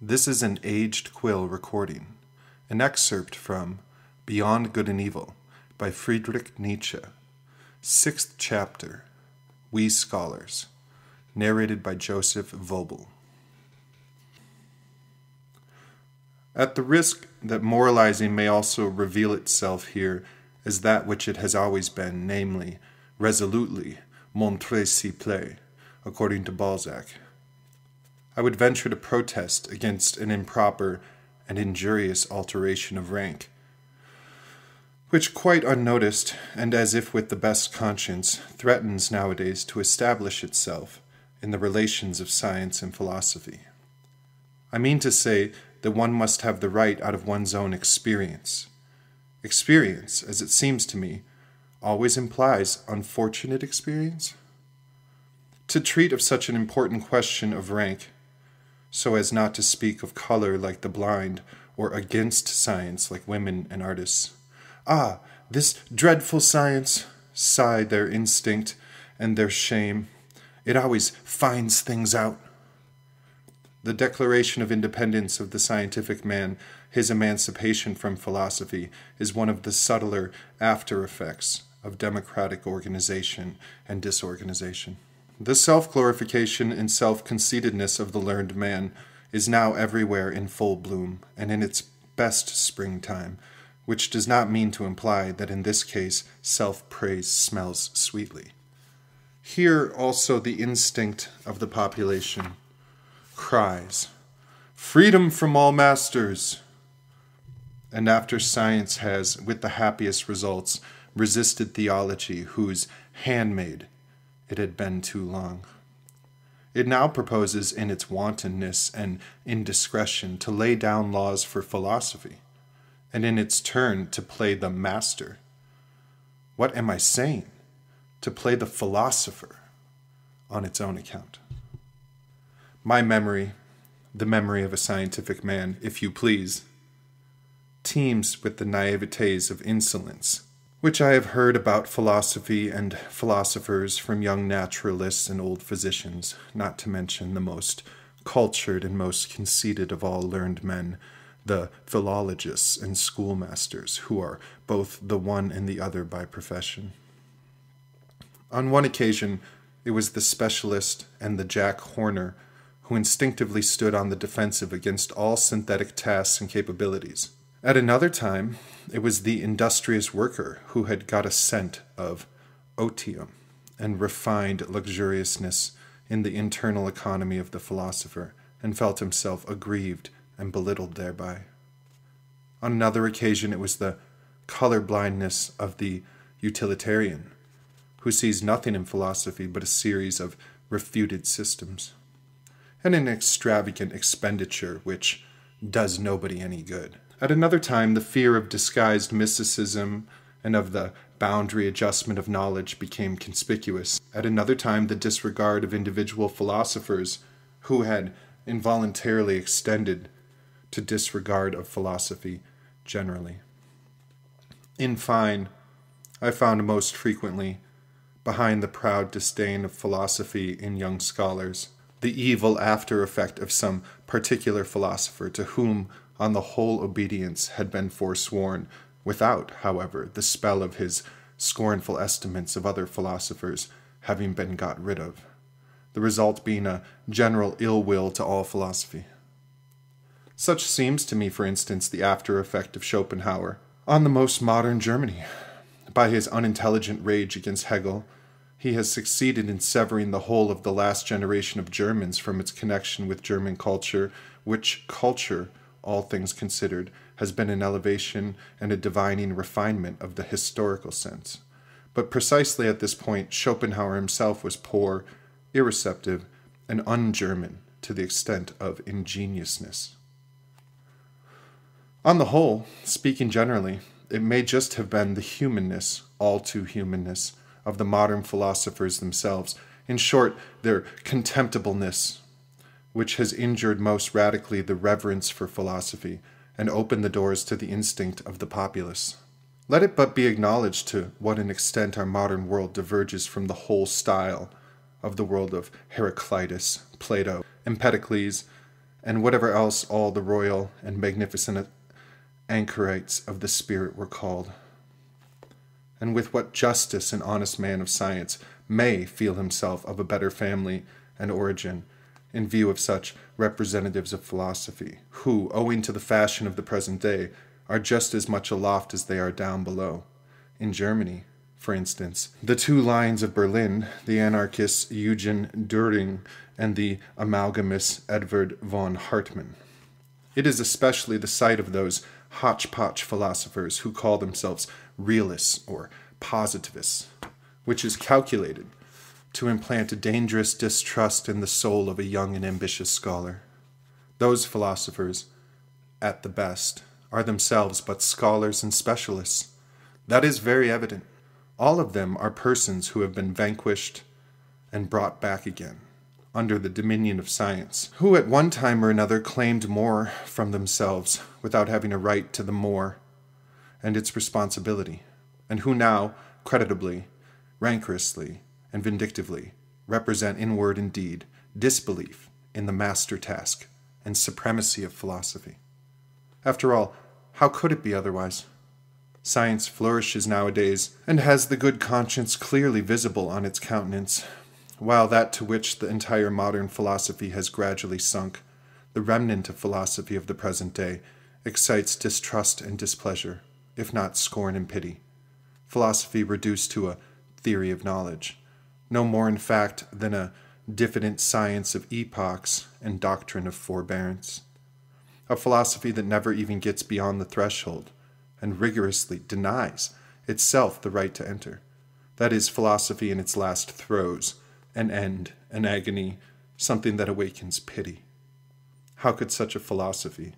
This is an aged quill recording, an excerpt from Beyond Good and Evil by Friedrich Nietzsche, 6th chapter, We Scholars, narrated by Joseph Voelbel. At the risk that moralizing may also reveal itself here as that which it has always been, namely, resolutely, montrer s'il plaît, according to Balzac, I would venture to protest against an improper and injurious alteration of rank, which quite unnoticed, and as if with the best conscience, threatens nowadays to establish itself in the relations of science and philosophy. I mean to say that one must have the right out of one's own experience. Experience, as it seems to me, always implies unfortunate experience. To treat of such an important question of rank, so as not to speak of color like the blind, or against science like women and artists. Ah, this dreadful science, sigh their instinct and their shame. It always finds things out. The declaration of independence of the scientific man, his emancipation from philosophy, is one of the subtler after-effects of democratic organization and disorganization. The self-glorification and self-conceitedness of the learned man is now everywhere in full bloom, and in its best springtime, which does not mean to imply that in this case self-praise smells sweetly. Here also the instinct of the population cries, "Freedom from all masters!" And after science has, with the happiest results, resisted theology, whose handmaid it had been too long, it now proposes in its wantonness and indiscretion to lay down laws for philosophy, and in its turn to play the master. What am I saying? To play the philosopher on its own account. My memory, the memory of a scientific man, if you please, teems with the naivetés of insolence, which I have heard about philosophy and philosophers from young naturalists and old physicians, not to mention the most cultured and most conceited of all learned men, the philologists and schoolmasters, who are both the one and the other by profession. On one occasion, it was the specialist and the Jack Horner who instinctively stood on the defensive against all synthetic tasks and capabilities. At another time, it was the industrious worker who had got a scent of otium and refined luxuriousness in the internal economy of the philosopher, and felt himself aggrieved and belittled thereby. On another occasion, it was the color blindness of the utilitarian, who sees nothing in philosophy but a series of refuted systems, and an extravagant expenditure which does nobody any good. At another time, the fear of disguised mysticism and of the boundary adjustment of knowledge became conspicuous. At another time, the disregard of individual philosophers who had involuntarily extended to disregard of philosophy generally. In fine, I found most frequently, behind the proud disdain of philosophy in young scholars, the evil after-effect of some particular philosopher to whom on the whole obedience had been forsworn, without, however, the spell of his scornful estimates of other philosophers having been got rid of, the result being a general ill-will to all philosophy. Such seems to me, for instance, the after-effect of Schopenhauer on the most modern Germany. By his unintelligent rage against Hegel, he has succeeded in severing the whole of the last generation of Germans from its connection with German culture, which culture, all things considered, has been an elevation and a divining refinement of the historical sense. But precisely at this point, Schopenhauer himself was poor, irreceptive, and un-German to the extent of ingenuousness. On the whole, speaking generally, it may just have been the humanness, all too humanness, of the modern philosophers themselves, in short, their contemptibleness, which has injured most radically the reverence for philosophy, and opened the doors to the instinct of the populace. Let it but be acknowledged to what an extent our modern world diverges from the whole style of the world of Heraclitus, Plato, Empedocles, and whatever else all the royal and magnificent anchorites of the spirit were called. And with what justice an honest man of science may feel himself of a better family and origin, in view of such representatives of philosophy, who, owing to the fashion of the present day, are just as much aloft as they are down below. In Germany, for instance, the two lions of Berlin, the anarchist Eugen Dühring and the amalgamist Edward von Hartmann. It is especially the sight of those hodgepodge philosophers who call themselves realists or positivists, which is calculated to implant a dangerous distrust in the soul of a young and ambitious scholar. Those philosophers, at the best, are themselves but scholars and specialists. That is very evident. All of them are persons who have been vanquished and brought back again under the dominion of science, who at one time or another claimed more from themselves without having a right to the more and its responsibility, and who now, creditably, rancorously, and vindictively represent in word and deed disbelief in the master task and supremacy of philosophy. After all, how could it be otherwise? Science flourishes nowadays and has the good conscience clearly visible on its countenance, while that to which the entire modern philosophy has gradually sunk, the remnant of philosophy of the present day, excites distrust and displeasure, if not scorn and pity. Philosophy reduced to a theory of knowledge, no more in fact than a diffident science of epochs and doctrine of forbearance, a philosophy that never even gets beyond the threshold and rigorously denies itself the right to enter. That is philosophy in its last throes, an end, an agony, something that awakens pity. How could such a philosophy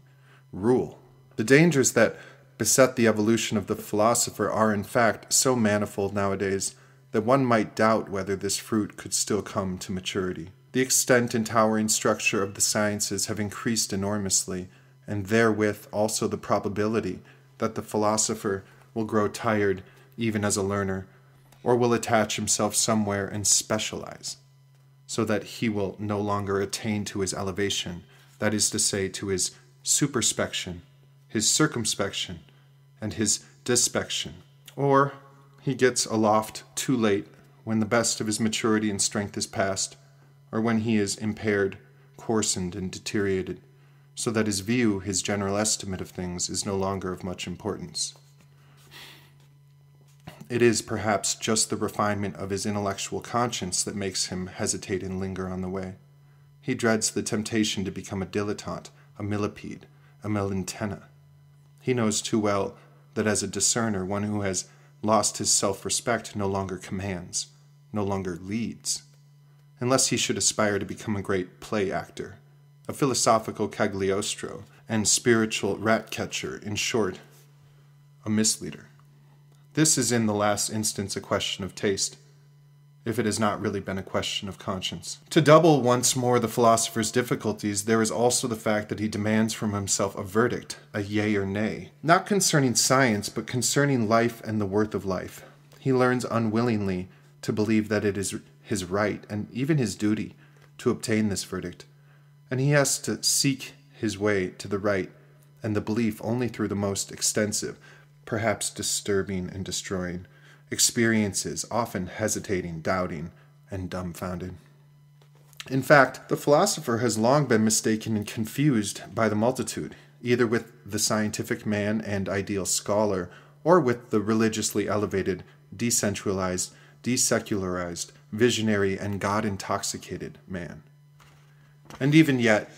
rule? The dangers that beset the evolution of the philosopher are in fact so manifold nowadays that one might doubt whether this fruit could still come to maturity. The extent and towering structure of the sciences have increased enormously, and therewith also the probability that the philosopher will grow tired even as a learner, or will attach himself somewhere and specialize, so that he will no longer attain to his elevation, that is to say, to his superspection, his circumspection, and his dispection, or he gets aloft too late, when the best of his maturity and strength is past, or when he is impaired, coarsened, and deteriorated, so that his view, his general estimate of things, is no longer of much importance. It is perhaps just the refinement of his intellectual conscience that makes him hesitate and linger on the way. He dreads the temptation to become a dilettante, a millipede, a melentenna. He knows too well that as a discerner, one who has lost his self-respect no longer commands, no longer leads, unless he should aspire to become a great play actor, a philosophical Cagliostro, and spiritual rat-catcher, in short, a misleader. This is in the last instance a question of taste, if it has not really been a question of conscience. To double once more the philosopher's difficulties, there is also the fact that he demands from himself a verdict, a yea or nay, not concerning science, but concerning life and the worth of life. He learns unwillingly to believe that it is his right, and even his duty, to obtain this verdict, and he has to seek his way to the right and the belief only through the most extensive, perhaps disturbing and destroying, experiences, often hesitating, doubting, and dumbfounded. In fact, the philosopher has long been mistaken and confused by the multitude, either with the scientific man and ideal scholar, or with the religiously elevated, decentralized, desecularized, visionary, and God-intoxicated man. And even yet,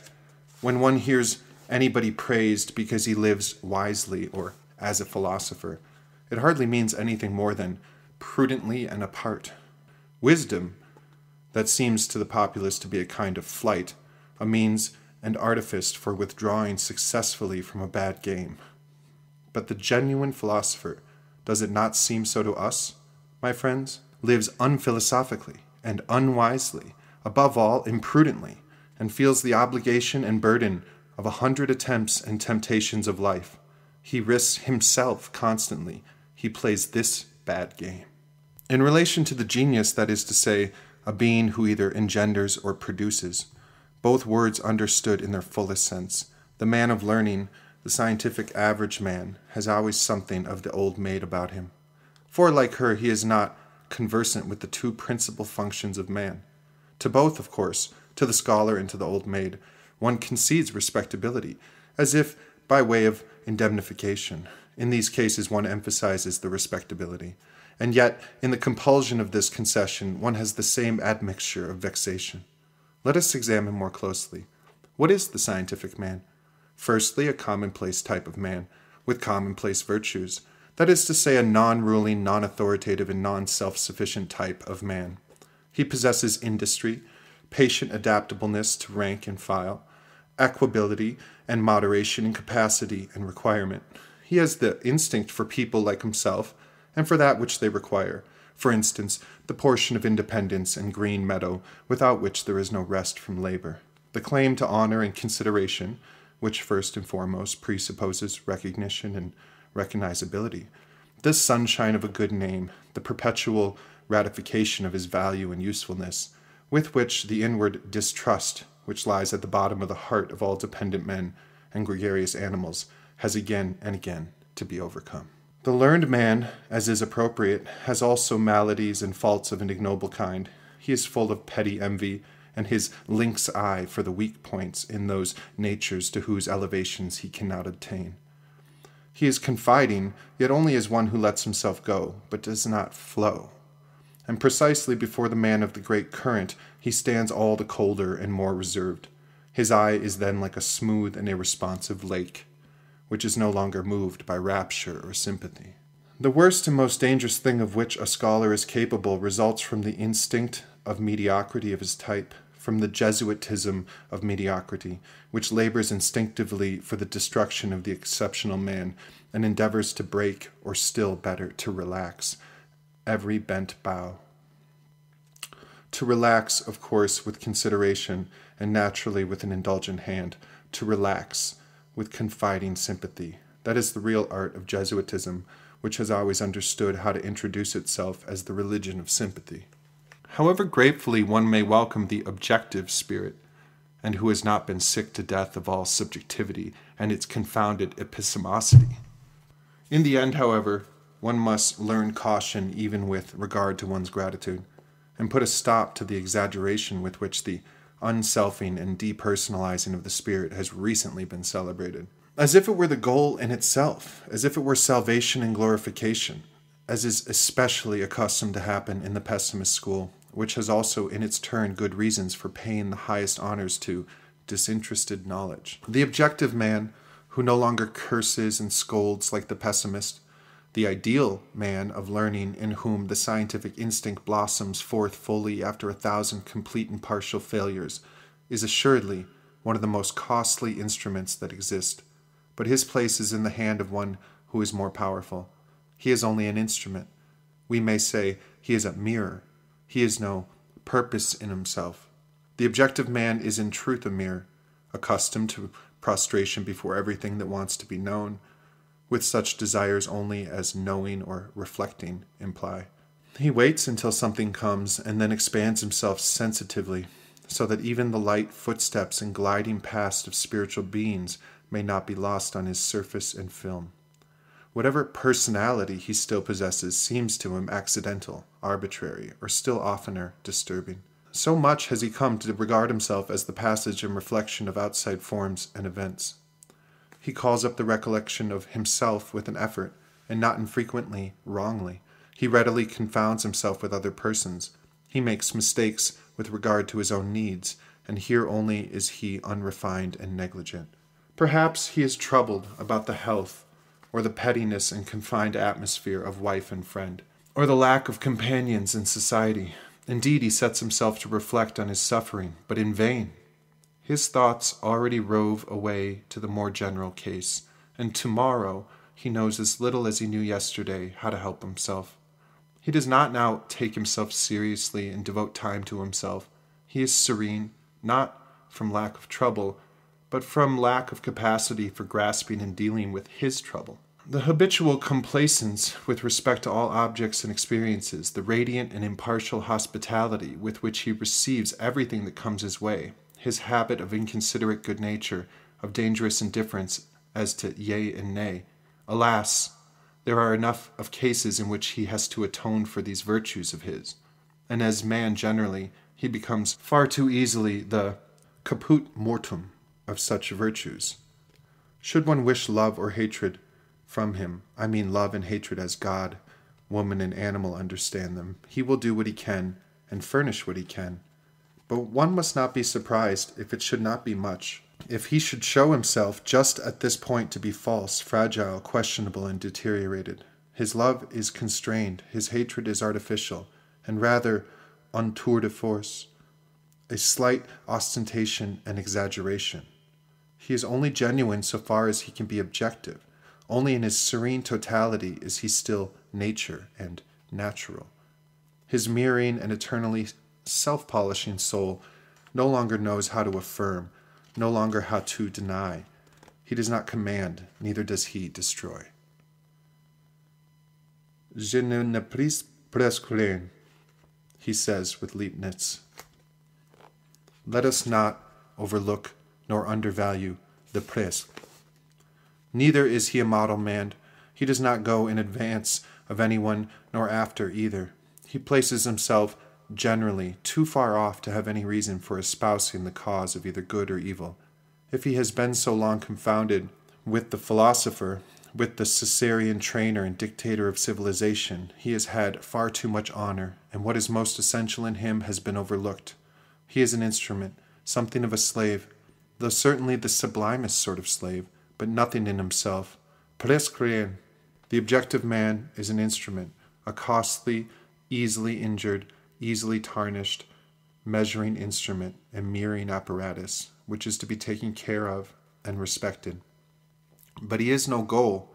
when one hears anybody praised because he lives wisely or as a philosopher, it hardly means anything more than prudently and apart. Wisdom, that seems to the populace to be a kind of flight, a means and artifice for withdrawing successfully from a bad game. But the genuine philosopher, does it not seem so to us, my friends, lives unphilosophically and unwisely, above all imprudently, and feels the obligation and burden of 100 attempts and temptations of life. He risks himself constantly. He plays this bad game. In relation to the genius, that is to say, a being who either engenders or produces, both words understood in their fullest sense. The man of learning, the scientific average man, has always something of the old maid about him. For like her, he is not conversant with the two principal functions of man. To both, of course, to the scholar and to the old maid, one concedes respectability, as if by way of indemnification. In these cases, one emphasizes the respectability. And yet, in the compulsion of this concession, one has the same admixture of vexation. Let us examine more closely. What is the scientific man? Firstly, a commonplace type of man, with commonplace virtues. That is to say, a non-ruling, non-authoritative, and non-self-sufficient type of man. He possesses industry, patient adaptableness to rank and file, equability and moderation in capacity and requirement. He has the instinct for people like himself, and for that which they require, for instance, the portion of independence and green meadow, without which there is no rest from labor, the claim to honor and consideration, which first and foremost presupposes recognition and recognizability, this sunshine of a good name, the perpetual ratification of his value and usefulness, with which the inward distrust, which lies at the bottom of the heart of all dependent men and gregarious animals, has again and again to be overcome. The learned man, as is appropriate, has also maladies and faults of an ignoble kind. He is full of petty envy, and his lynx eye for the weak points in those natures to whose elevations he cannot attain. He is confiding, yet only as one who lets himself go, but does not flow. And precisely before the man of the great current, he stands all the colder and more reserved. His eye is then like a smooth and irresponsive lake, which is no longer moved by rapture or sympathy. The worst and most dangerous thing of which a scholar is capable results from the instinct of mediocrity of his type, from the Jesuitism of mediocrity, which labors instinctively for the destruction of the exceptional man, and endeavors to break, or still better, to relax, every bent bow. To relax, of course, with consideration, and naturally with an indulgent hand, to relax with confiding sympathy. That is the real art of Jesuitism, which has always understood how to introduce itself as the religion of sympathy. However gratefully one may welcome the objective spirit, and who has not been sick to death of all subjectivity and its confounded epistemosity. In the end, however, one must learn caution even with regard to one's gratitude, and put a stop to the exaggeration with which the unselfing and depersonalizing of the spirit has recently been celebrated, as if it were the goal in itself, as if it were salvation and glorification, as is especially accustomed to happen in the pessimist school, which has also in its turn good reasons for paying the highest honors to disinterested knowledge. The objective man, who no longer curses and scolds like the pessimist, the ideal man of learning in whom the scientific instinct blossoms forth fully after 1,000 complete and partial failures, is assuredly one of the most costly instruments that exist, but his place is in the hand of one who is more powerful. He is only an instrument. We may say he is a mirror. He is no purpose in himself. The objective man is in truth a mirror, accustomed to prostration before everything that wants to be known, with such desires only as knowing or reflecting imply. He waits until something comes, and then expands himself sensitively, so that even the light footsteps and gliding past of spiritual beings may not be lost on his surface and film. Whatever personality he still possesses seems to him accidental, arbitrary, or still oftener disturbing. So much has he come to regard himself as the passage and reflection of outside forms and events. He calls up the recollection of himself with an effort, and not infrequently wrongly. He readily confounds himself with other persons. He makes mistakes with regard to his own needs, and here only is he unrefined and negligent. Perhaps he is troubled about the health, or the pettiness and confined atmosphere of wife and friend, or the lack of companions in society. Indeed, he sets himself to reflect on his suffering, but in vain. His thoughts already rove away to the more general case, and tomorrow he knows as little as he knew yesterday how to help himself. He does not now take himself seriously and devote time to himself. He is serene, not from lack of trouble, but from lack of capacity for grasping and dealing with his trouble. The habitual complacence with respect to all objects and experiences, the radiant and impartial hospitality with which he receives everything that comes his way, his habit of inconsiderate good nature, of dangerous indifference as to yea and nay. Alas, there are enough of cases in which he has to atone for these virtues of his, and as man generally, he becomes far too easily the caput mortuum of such virtues. Should one wish love or hatred from him, I mean love and hatred as God, woman and animal understand them, he will do what he can, and furnish what he can. But one must not be surprised if it should not be much, if he should show himself just at this point to be false, fragile, questionable, and deteriorated. His love is constrained, his hatred is artificial, and rather un tour de force, a slight ostentation and exaggeration. He is only genuine so far as he can be objective. Only in his serene totality is he still nature and natural. His mirroring and eternally self-polishing soul no longer knows how to affirm, no longer how to deny. He does not command, neither does he destroy. Je ne prise presque rien, he says with Leibniz. Let us not overlook nor undervalue the presque. Neither is he a model man. He does not go in advance of anyone, nor after either. He places himself generally too far off to have any reason for espousing the cause of either good or evil. If he has been so long confounded with the philosopher, with the Caesarean trainer and dictator of civilization, he has had far too much honor, and what is most essential in him has been overlooked. He is an instrument, something of a slave, though certainly the sublimest sort of slave, but nothing in himself. Presque rien. The objective man is an instrument, a costly, easily injured, easily tarnished, measuring instrument and mirroring apparatus, which is to be taken care of and respected. But he is no goal,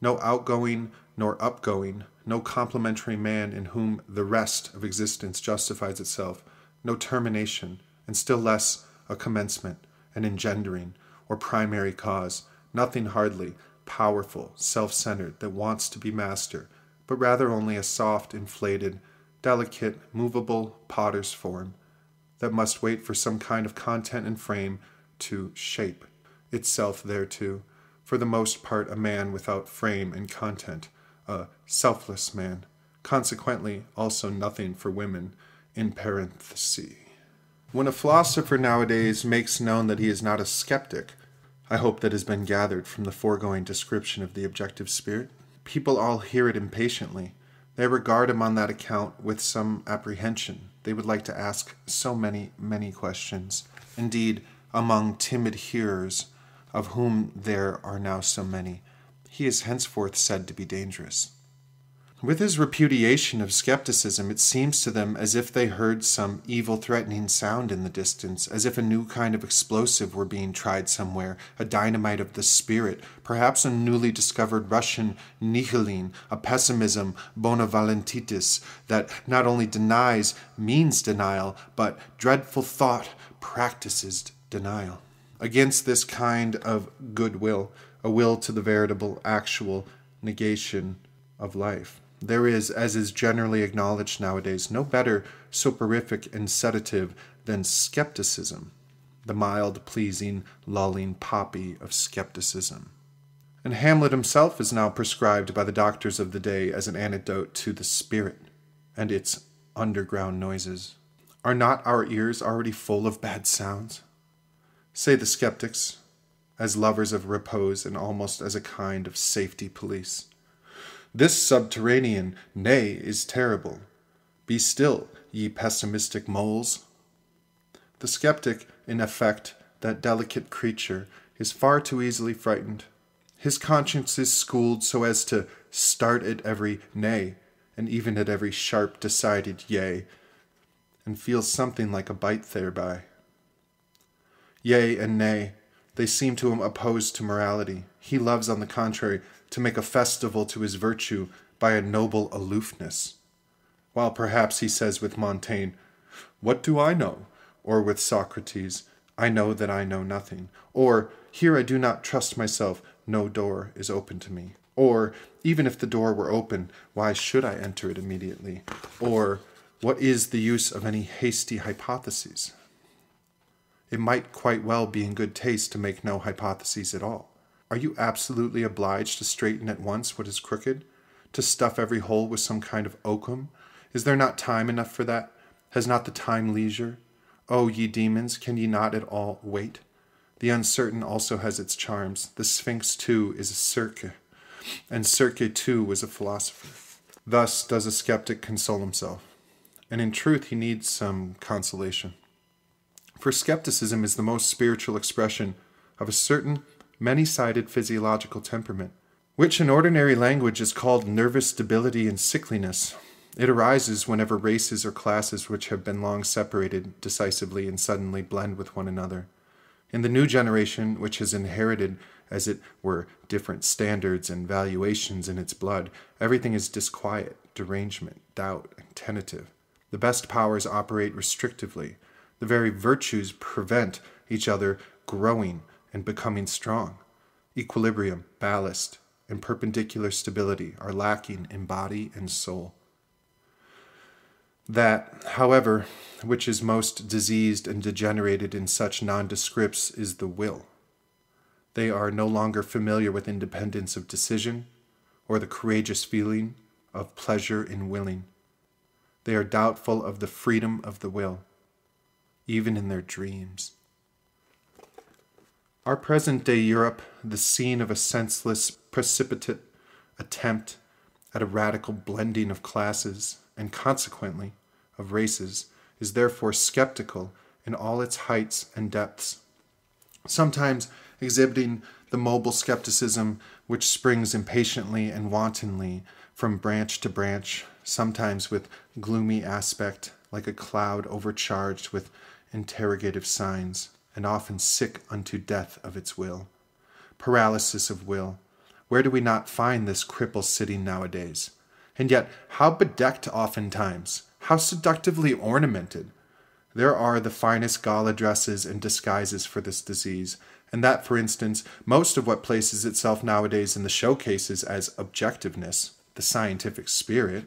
no outgoing nor upgoing, no complementary man in whom the rest of existence justifies itself, no termination, and still less a commencement, an engendering, or primary cause, nothing hardly powerful, self-centered, that wants to be master, but rather only a soft, inflated, delicate, movable potter's form that must wait for some kind of content and frame to shape itself thereto. For the most part, a man without frame and content, a selfless man. Consequently, also nothing for women, in parenthesis. When a philosopher nowadays makes known that he is not a skeptic, I hope that has been gathered from the foregoing description of the objective spirit, people all hear it impatiently. They regard him on that account with some apprehension. They would like to ask so many, many questions. Indeed, among timid hearers, of whom there are now so many, he is henceforth said to be dangerous. With his repudiation of skepticism, it seems to them as if they heard some evil threatening sound in the distance, as if a new kind of explosive were being tried somewhere, a dynamite of the spirit, perhaps a newly discovered Russian Nihiline, a pessimism bonavalentitis that not only denies, means denial, but dreadful thought practices denial. Against this kind of goodwill, a will to the veritable, actual negation of life, there is, as is generally acknowledged nowadays, no better soporific and sedative than skepticism, the mild, pleasing, lulling poppy of skepticism. And Hamlet himself is now prescribed by the doctors of the day as an antidote to the spirit and its underground noises. Are not our ears already full of bad sounds? Say the skeptics, as lovers of repose and almost as a kind of safety police. This subterranean nay is terrible. Be still, ye pessimistic moles. The skeptic, in effect, that delicate creature, is far too easily frightened. His conscience is schooled so as to start at every nay, and even at every sharp decided yea, and feels something like a bite thereby. Yea and nay, they seem to him opposed to morality. He loves, on the contrary, to make a festival to his virtue by a noble aloofness. While perhaps he says with Montaigne, "What do I know?" Or with Socrates, "I know that I know nothing." Or, "Here I do not trust myself, no door is open to me." Or, "Even if the door were open, why should I enter it immediately?" Or, "What is the use of any hasty hypotheses?" It might quite well be in good taste to make no hypotheses at all. Are you absolutely obliged to straighten at once what is crooked? To stuff every hole with some kind of oakum? Is there not time enough for that? Has not the time leisure? O ye demons, can ye not at all wait? The uncertain also has its charms. The Sphinx, too, is a Circe, and Circe, too, was a philosopher. Thus does a skeptic console himself. And in truth, he needs some consolation. For skepticism is the most spiritual expression of a certain many-sided physiological temperament, which in ordinary language is called nervous debility and sickliness. It arises whenever races or classes which have been long separated decisively and suddenly blend with one another. In the new generation, which has inherited, as it were, different standards and valuations in its blood, everything is disquiet, derangement, doubt, and tentative. The best powers operate restrictively. The very virtues prevent each other growing and becoming strong. Equilibrium, ballast, and perpendicular stability are lacking in body and soul. That, however, which is most diseased and degenerated in such nondescripts is the will. They are no longer familiar with independence of decision, or the courageous feeling of pleasure in willing. They are doubtful of the freedom of the will, even in their dreams. Our present-day Europe, the scene of a senseless, precipitate attempt at a radical blending of classes, and consequently of races, is therefore skeptical in all its heights and depths, sometimes exhibiting the mobile skepticism which springs impatiently and wantonly from branch to branch, sometimes with gloomy aspect, like a cloud overcharged with interrogative signs, and often sick unto death of its will. Paralysis of will. Where do we not find this cripple sitting nowadays? And yet, how bedecked oftentimes, how seductively ornamented! There are the finest gala dresses and disguises for this disease, and that, for instance, most of what places itself nowadays in the showcases as objectiveness, the scientific spirit,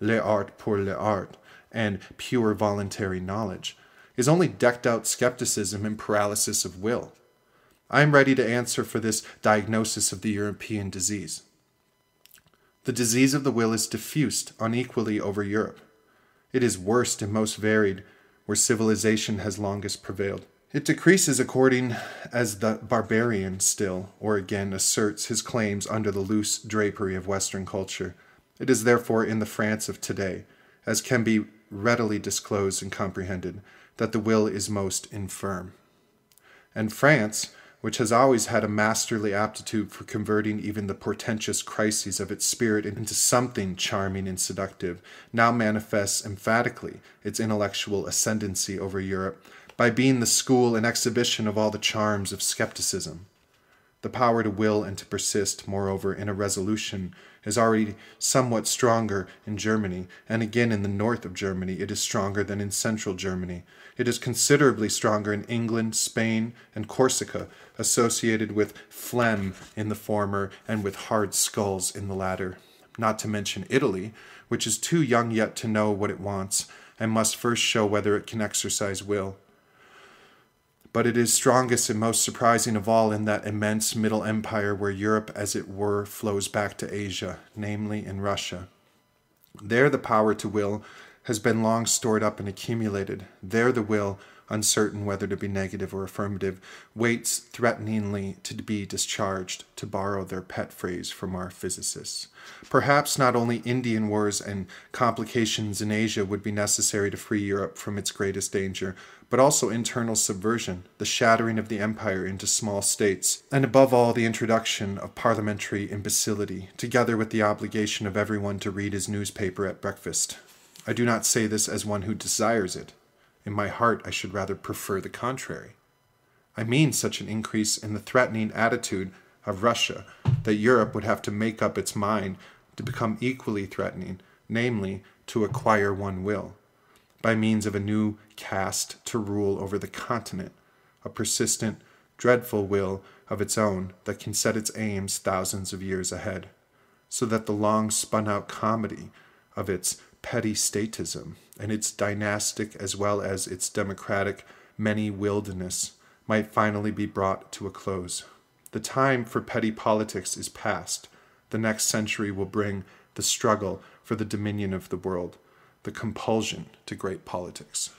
l'art pour l'art, and pure voluntary knowledge, is only decked-out skepticism and paralysis of will. I am ready to answer for this diagnosis of the European disease. The disease of the will is diffused unequally over Europe. It is worst and most varied where civilization has longest prevailed. It decreases according as the barbarian still, or again, asserts his claims under the loose drapery of Western culture. It is therefore in the France of today, as can be readily disclosed and comprehended, that the will is most infirm. And France, which has always had a masterly aptitude for converting even the portentous crises of its spirit into something charming and seductive, now manifests emphatically its intellectual ascendancy over Europe, by being the school and exhibition of all the charms of skepticism. The power to will and to persist, moreover, in a resolution is already somewhat stronger in Germany, and again in the north of Germany it is stronger than in central Germany. It is considerably stronger in England, Spain, and Corsica, associated with phlegm in the former and with hard skulls in the latter, not to mention Italy, which is too young yet to know what it wants, and must first show whether it can exercise will. But it is strongest and most surprising of all in that immense Middle Empire where Europe, as it were, flows back to Asia, namely in Russia. There the power to will has been long stored up and accumulated. There the will, uncertain whether to be negative or affirmative, waits threateningly to be discharged, to borrow their pet phrase from our physicists. Perhaps not only Indian wars and complications in Asia would be necessary to free Europe from its greatest danger, but also internal subversion, the shattering of the empire into small states, and above all the introduction of parliamentary imbecility, together with the obligation of everyone to read his newspaper at breakfast. I do not say this as one who desires it. In my heart, I should rather prefer the contrary. I mean such an increase in the threatening attitude of Russia that Europe would have to make up its mind to become equally threatening, namely, to acquire one will, by means of a new caste to rule over the continent, a persistent, dreadful will of its own that can set its aims thousands of years ahead, so that the long spun-out comedy of its petty statism and its dynastic as well as its democratic many wilderness might finally be brought to a close. The time for petty politics is past. The next century will bring the struggle for the dominion of the world, the compulsion to great politics.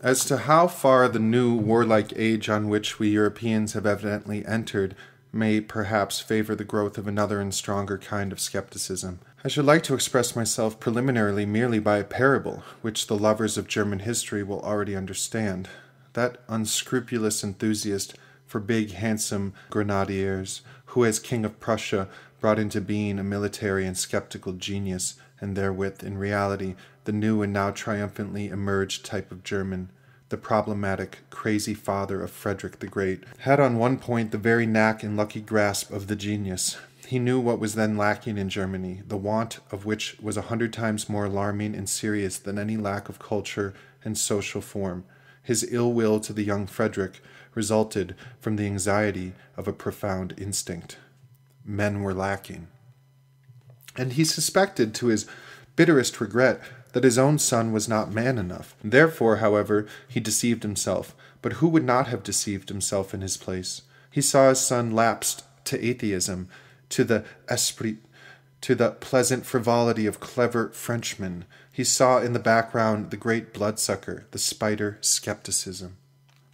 As to how far the new warlike age on which we Europeans have evidently entered may perhaps favor the growth of another and stronger kind of skepticism, I should like to express myself preliminarily merely by a parable, which the lovers of German history will already understand. That unscrupulous enthusiast for big, handsome grenadiers, who as King of Prussia brought into being a military and skeptical genius, and therewith, in reality, the new and now triumphantly emerged type of German, the problematic, crazy father of Frederick the Great, had on one point the very knack and lucky grasp of the genius. He knew what was then lacking in Germany, the want of which was 100 times more alarming and serious than any lack of culture and social form. His ill will to the young Frederick resulted from the anxiety of a profound instinct. Men were lacking. And he suspected, to his bitterest regret, that his own son was not man enough. Therefore, however, he deceived himself. But who would not have deceived himself in his place? He saw his son lapsed to atheism, to the esprit, to the pleasant frivolity of clever Frenchmen. He saw in the background the great bloodsucker, the spider skepticism.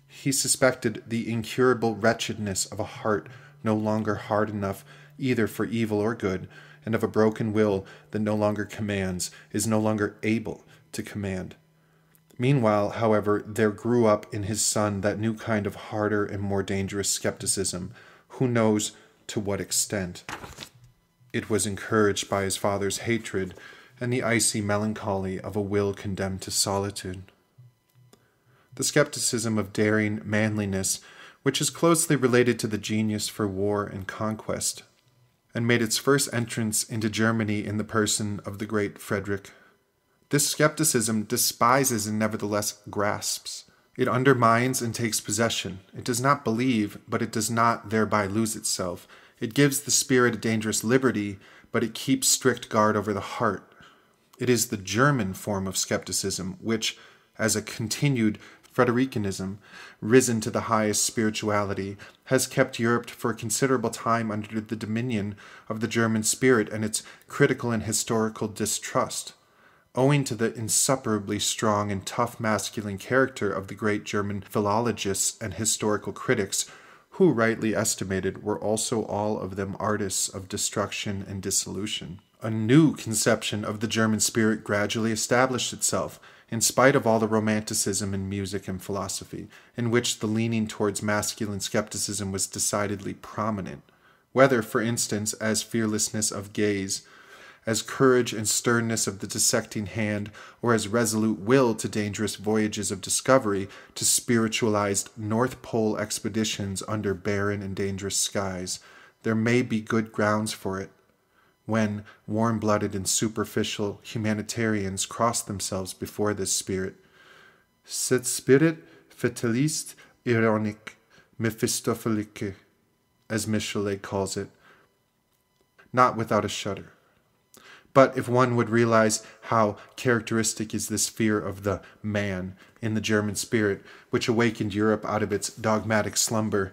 He suspected the incurable wretchedness of a heart no longer hard enough either for evil or good, and of a broken will that no longer commands, is no longer able to command. Meanwhile, however, there grew up in his son that new kind of harder and more dangerous skepticism, who knows to what extent. It was encouraged by his father's hatred and the icy melancholy of a will condemned to solitude. The skepticism of daring manliness, which is closely related to the genius for war and conquest, and made its first entrance into Germany in the person of the great Frederick. This skepticism despises and nevertheless grasps. It undermines and takes possession. It does not believe, but it does not thereby lose itself. It gives the spirit a dangerous liberty, but it keeps strict guard over the heart. It is the German form of skepticism, which, as a continued Fredericanism, risen to the highest spirituality, has kept Europe for a considerable time under the dominion of the German spirit and its critical and historical distrust. Owing to the inseparably strong and tough masculine character of the great German philologists and historical critics, who rightly estimated were also all of them artists of destruction and dissolution, a new conception of the German spirit gradually established itself, in spite of all the romanticism in music and philosophy, in which the leaning towards masculine skepticism was decidedly prominent, whether, for instance, as fearlessness of gaze, as courage and sternness of the dissecting hand, or as resolute will to dangerous voyages of discovery, to spiritualized North Pole expeditions under barren and dangerous skies, there may be good grounds for it. When warm-blooded and superficial humanitarians cross themselves before this spirit. Cet spirit fataliste, ironique, mephistophelique, as Michelet calls it, not without a shudder. But if one would realize how characteristic is this fear of the man in the German spirit, which awakened Europe out of its dogmatic slumber,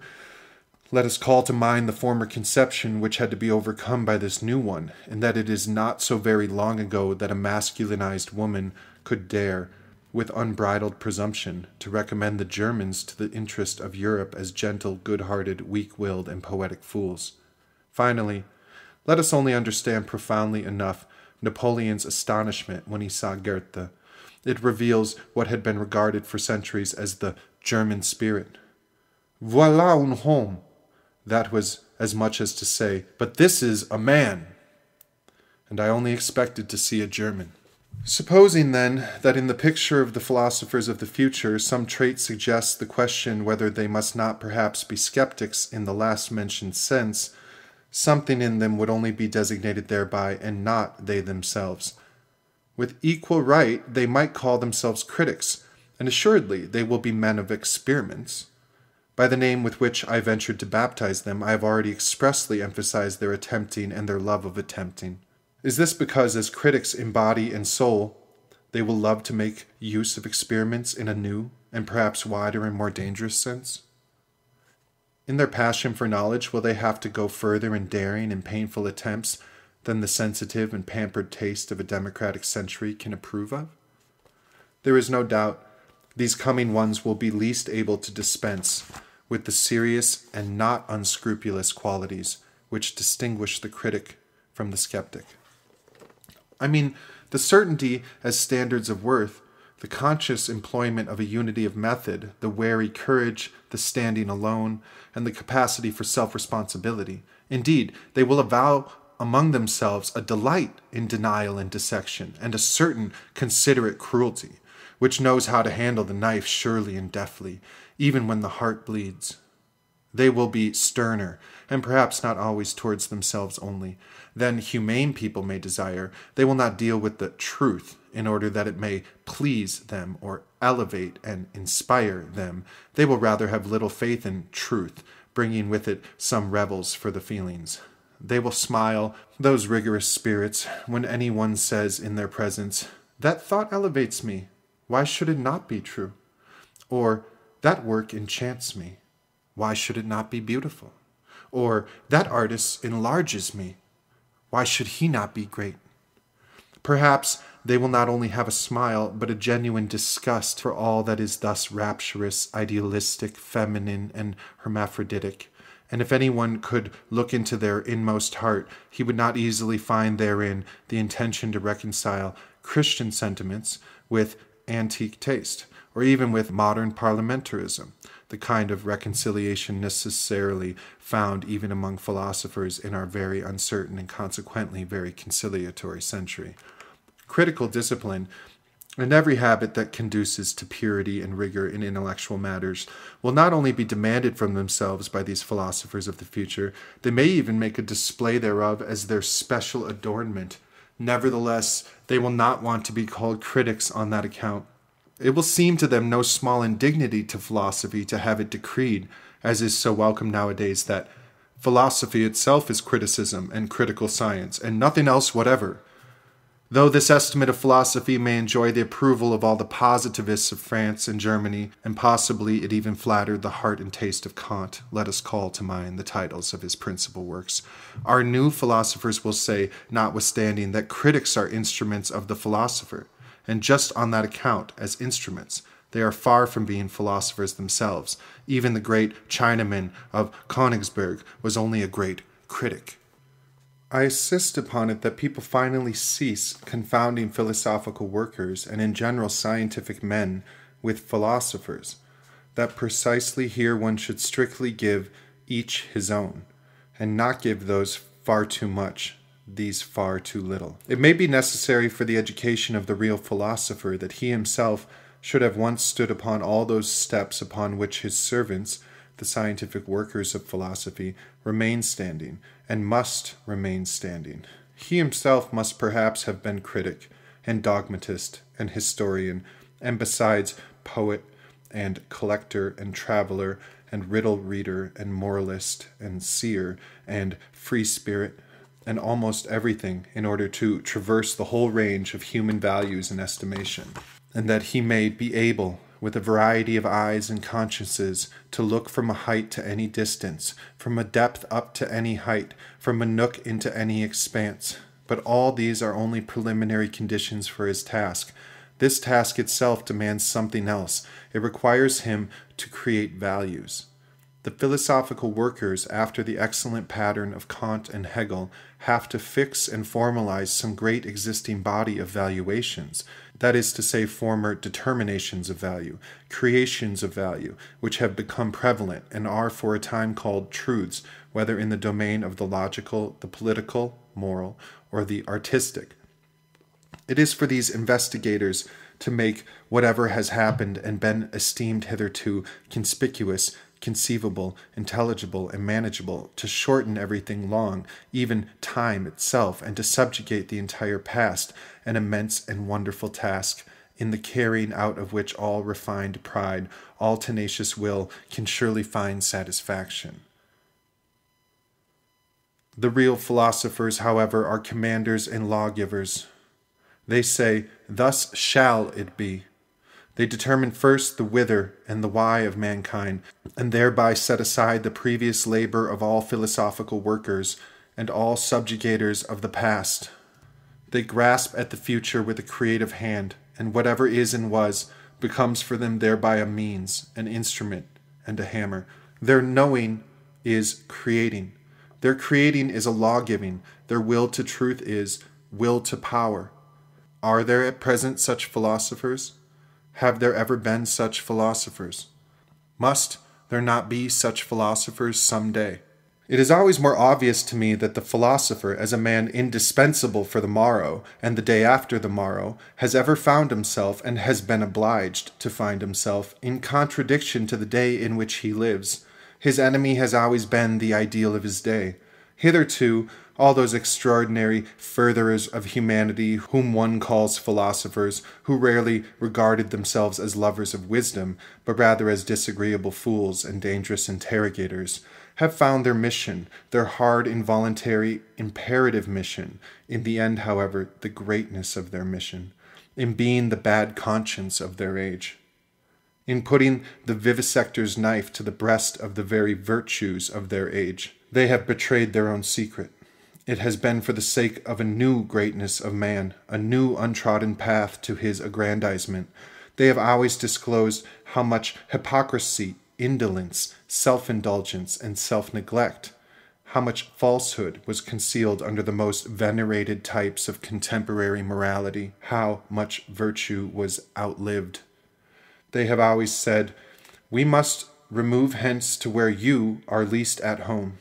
let us call to mind the former conception which had to be overcome by this new one, and that it is not so very long ago that a masculinized woman could dare, with unbridled presumption, to recommend the Germans to the interest of Europe as gentle, good-hearted, weak-willed, and poetic fools. Finally, let us only understand profoundly enough Napoleon's astonishment when he saw Goethe. It reveals what had been regarded for centuries as the German spirit. Voilà un homme! That was as much as to say, but this is a man, and I only expected to see a German. Supposing, then, that in the picture of the philosophers of the future some trait suggests the question whether they must not perhaps be skeptics in the last-mentioned sense, something in them would only be designated thereby, and not they themselves. With equal right, they might call themselves critics, and assuredly they will be men of experiments. By the name with which I ventured to baptize them, I have already expressly emphasized their attempting and their love of attempting. Is this because, as critics in body and soul, They will love to make use of experiments in a new and perhaps wider and more dangerous sense. In their passion for knowledge, will they have to go further in daring and painful attempts than the sensitive and pampered taste of a democratic century can approve of? There is no doubt these coming ones will be least able to dispense with the serious and not unscrupulous qualities which distinguish the critic from the skeptic. I mean, the certainty as standards of worth, the conscious employment of a unity of method, the wary courage, the standing alone, and the capacity for self-responsibility. Indeed, they will avow among themselves a delight in denial and dissection, and a certain considerate cruelty, which knows how to handle the knife surely and deftly, even when the heart bleeds. They will be sterner, and perhaps not always towards themselves only, than humane people may desire. They will not deal with the truth in order that it may please them or elevate and inspire them. They will rather have little faith in truth, bringing with it some rebels for the feelings. They will smile, those rigorous spirits, when any one says in their presence, "That thought elevates me. Why should it not be true?" Or, "That work enchants me. Why should it not be beautiful?" Or, "That artist enlarges me. Why should he not be great?" Perhaps they will not only have a smile, but a genuine disgust for all that is thus rapturous, idealistic, feminine, and hermaphroditic. And if anyone could look into their inmost heart, he would not easily find therein the intention to reconcile Christian sentiments with antique taste, or even with modern parliamentarism, the kind of reconciliation necessarily found even among philosophers in our very uncertain and consequently very conciliatory century. Critical discipline, and every habit that conduces to purity and rigor in intellectual matters, will not only be demanded from themselves by these philosophers of the future, they may even make a display thereof as their special adornment. Nevertheless, they will not want to be called critics on that account. It will seem to them no small indignity to philosophy to have it decreed, as is so welcome nowadays, that philosophy itself is criticism and critical science, and nothing else whatever. Though this estimate of philosophy may enjoy the approval of all the positivists of France and Germany, and possibly it even flattered the heart and taste of Kant, let us call to mind the titles of his principal works, our new philosophers will say, notwithstanding, that critics are instruments of the philosopher, and just on that account, as instruments, they are far from being philosophers themselves. Even the great Chinaman of Königsberg was only a great critic. I insist upon it that people finally cease confounding philosophical workers and in general scientific men with philosophers, that precisely here one should strictly give each his own, and not give those far too much, these far too little. It may be necessary for the education of the real philosopher that he himself should have once stood upon all those steps upon which his servants, the scientific workers of philosophy, remain standing, and must remain standing. He himself must perhaps have been critic, and dogmatist, and historian, and besides poet, and collector, and traveler, and riddle reader, and moralist, and seer, and free spirit, and almost everything, in order to traverse the whole range of human values and estimation, and that he may be able, with a variety of eyes and consciences, to look from a height to any distance, from a depth up to any height, from a nook into any expanse. But all these are only preliminary conditions for his task. This task itself demands something else. It requires him to create values. The philosophical workers, after the excellent pattern of Kant and Hegel, have to fix and formalize some great existing body of valuations, that is to say, former determinations of value, creations of value, which have become prevalent and are for a time called truths, whether in the domain of the logical, the political, moral, or the artistic. It is for these investigators to make whatever has happened and been esteemed hitherto conspicuous, conceivable, intelligible, and manageable, to shorten everything long, even time itself, and to subjugate the entire past, an immense and wonderful task, in the carrying out of which all refined pride, all tenacious will, can surely find satisfaction. The real philosophers, however, are commanders and lawgivers. They say, thus shall it be. They determine first the whither and the why of mankind, and thereby set aside the previous labor of all philosophical workers and all subjugators of the past. They grasp at the future with a creative hand, and whatever is and was becomes for them thereby a means, an instrument, and a hammer. Their knowing is creating. Their creating is a law-giving. Their will to truth is will to power. Are there at present such philosophers? Have there ever been such philosophers? Must there not be such philosophers some day? It is always more obvious to me that the philosopher, as a man indispensable for the morrow and the day after the morrow, has ever found himself, and has been obliged to find himself, in contradiction to the day in which he lives. His enemy has always been the ideal of his day. Hitherto, all those extraordinary furtherers of humanity whom one calls philosophers, who rarely regarded themselves as lovers of wisdom, but rather as disagreeable fools and dangerous interrogators, have found their mission, their hard, involuntary, imperative mission, in the end, however, the greatness of their mission, in being the bad conscience of their age, in putting the vivisector's knife to the breast of the very virtues of their age. They have betrayed their own secret. It has been for the sake of a new greatness of man, a new untrodden path to his aggrandizement. They have always disclosed how much hypocrisy, indolence, self-indulgence, and self-neglect, how much falsehood was concealed under the most venerated types of contemporary morality, how much virtue was outlived. They have always said, "We must remove hence to where you are least at home."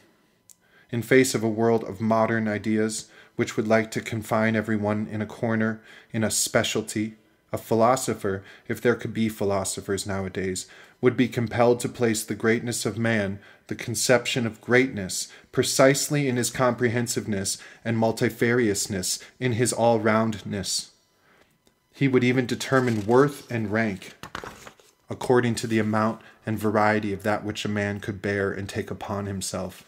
In face of a world of modern ideas, which would like to confine everyone in a corner, in a specialty, a philosopher, if there could be philosophers nowadays, would be compelled to place the greatness of man, the conception of greatness, precisely in his comprehensiveness and multifariousness, in his all-roundness. He would even determine worth and rank according to the amount and variety of that which a man could bear and take upon himself,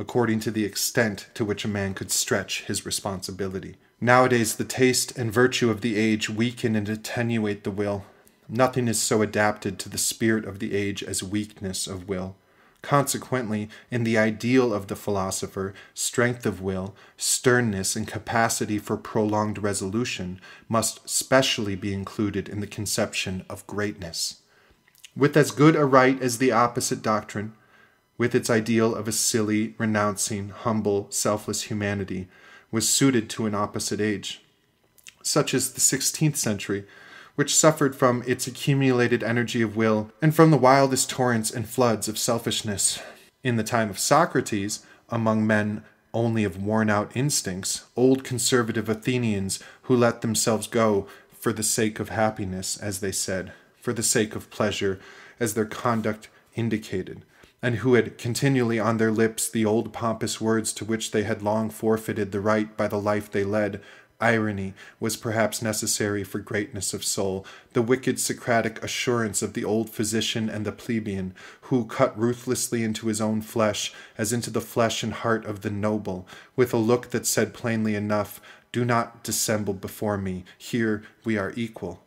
according to the extent to which a man could stretch his responsibility. Nowadays, the taste and virtue of the age weaken and attenuate the will. Nothing is so adapted to the spirit of the age as weakness of will. Consequently, in the ideal of the philosopher, strength of will, sternness, and capacity for prolonged resolution must specially be included in the conception of greatness. With as good a right as the opposite doctrine, with its ideal of a silly, renouncing, humble, selfless humanity, was suited to an opposite age, such as the 16th century, which suffered from its accumulated energy of will and from the wildest torrents and floods of selfishness. In the time of Socrates, among men only of worn-out instincts, old conservative Athenians who let themselves go for the sake of happiness, as they said, for the sake of pleasure, as their conduct indicated, and who had continually on their lips the old pompous words to which they had long forfeited the right by the life they led. Irony was perhaps necessary for greatness of soul, the wicked Socratic assurance of the old physician and the plebeian, who cut ruthlessly into his own flesh, as into the flesh and heart of the noble, with a look that said plainly enough, "Do not dissemble before me, here we are equal."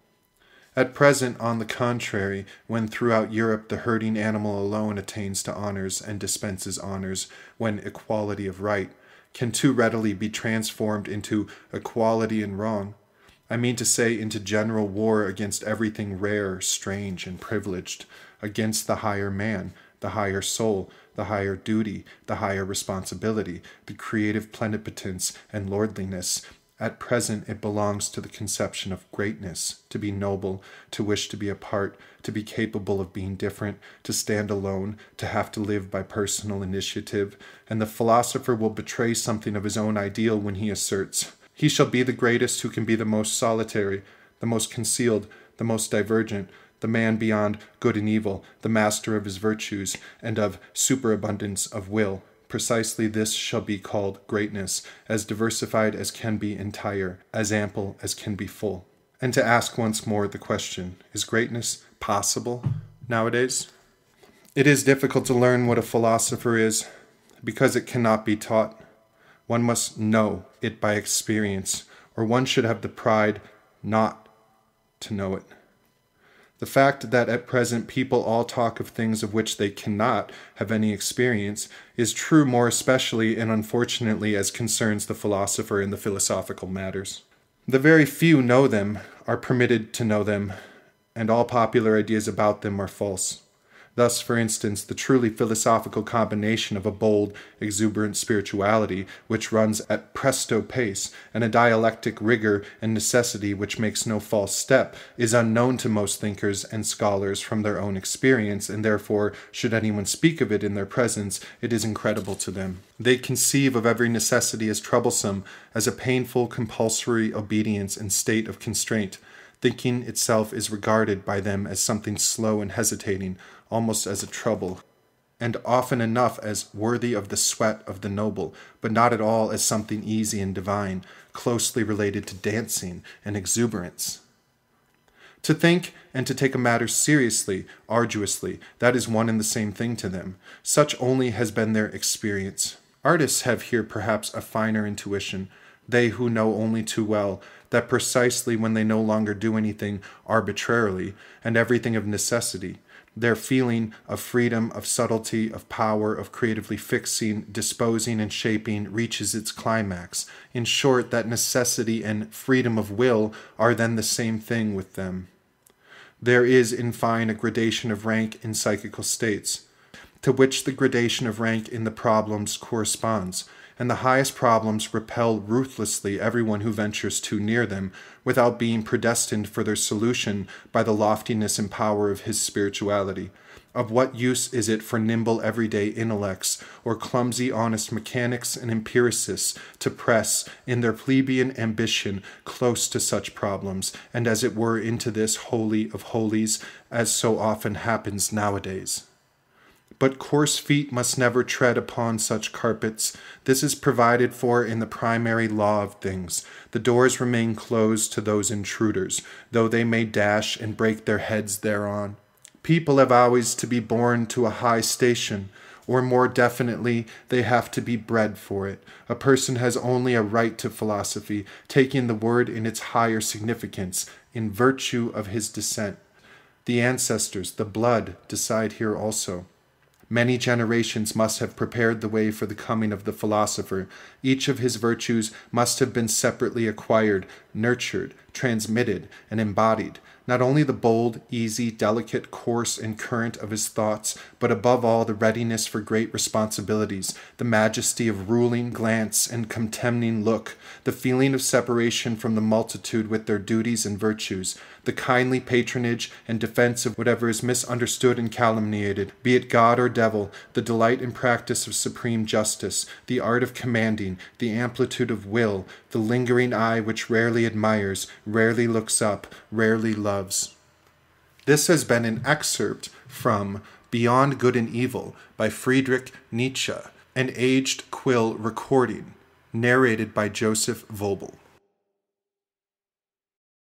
At present, on the contrary, when throughout Europe the herding animal alone attains to honors and dispenses honors, when equality of right can too readily be transformed into equality in wrong, I mean to say into general war against everything rare, strange, and privileged, against the higher man, the higher soul, the higher duty, the higher responsibility, the creative plenipotence and lordliness. At present it belongs to the conception of greatness, to be noble, to wish to be apart, to be capable of being different, to stand alone, to have to live by personal initiative, and the philosopher will betray something of his own ideal when he asserts, "He shall be the greatest who can be the most solitary, the most concealed, the most divergent, the man beyond good and evil, the master of his virtues, and of superabundance of will. Precisely this shall be called greatness, as diversified as can be entire, as ample as can be full." And to ask once more the question, is greatness possible nowadays? It is difficult to learn what a philosopher is, because it cannot be taught. One must know it by experience, or one should have the pride not to know it. The fact that at present people all talk of things of which they cannot have any experience is true more especially and unfortunately as concerns the philosopher and the philosophical matters. The very few know them, are permitted to know them, and all popular ideas about them are false. Thus, for instance, the truly philosophical combination of a bold, exuberant spirituality, which runs at presto pace, and a dialectic rigor and necessity which makes no false step, is unknown to most thinkers and scholars from their own experience, and therefore, should anyone speak of it in their presence, it is incredible to them. They conceive of every necessity as troublesome, as a painful, compulsory obedience and state of constraint. Thinking itself is regarded by them as something slow and hesitating, almost as a trouble, and often enough as worthy of the sweat of the noble, but not at all as something easy and divine, closely related to dancing and exuberance. To think and to take a matter seriously, arduously, that is one and the same thing to them. Such only has been their experience. Artists have here perhaps a finer intuition, they who know only too well that precisely when they no longer do anything arbitrarily, and everything of necessity, their feeling of freedom, of subtlety, of power, of creatively fixing, disposing, and shaping reaches its climax. In short, that necessity and freedom of will are then the same thing with them. There is, in fine, a gradation of rank in psychical states, to which the gradation of rank in the problems corresponds, and the highest problems repel ruthlessly everyone who ventures too near them, without being predestined for their solution by the loftiness and power of his spirituality. Of what use is it for nimble everyday intellects, or clumsy honest mechanics and empiricists, to press, in their plebeian ambition, close to such problems, and as it were into this holy of holies, as so often happens nowadays? But coarse feet must never tread upon such carpets. This is provided for in the primary law of things. The doors remain closed to those intruders, though they may dash and break their heads thereon. People have always to be born to a high station, or more definitely, they have to be bred for it. A person has only a right to philosophy, taking the word in its higher significance, in virtue of his descent. The ancestors, the blood, decide here also. Many generations must have prepared the way for the coming of the philosopher. Each of his virtues must have been separately acquired, nurtured, transmitted, and embodied. Not only the bold, easy, delicate course and current of his thoughts, but above all the readiness for great responsibilities, the majesty of ruling glance and contemning look, the feeling of separation from the multitude with their duties and virtues, the kindly patronage and defense of whatever is misunderstood and calumniated, be it God or devil, the delight and practice of supreme justice, the art of commanding, the amplitude of will, the lingering eye which rarely admires, rarely looks up, rarely loves. This has been an excerpt from Beyond Good and Evil by Friedrich Nietzsche, an aged quill recording, narrated by Joseph Voelbel.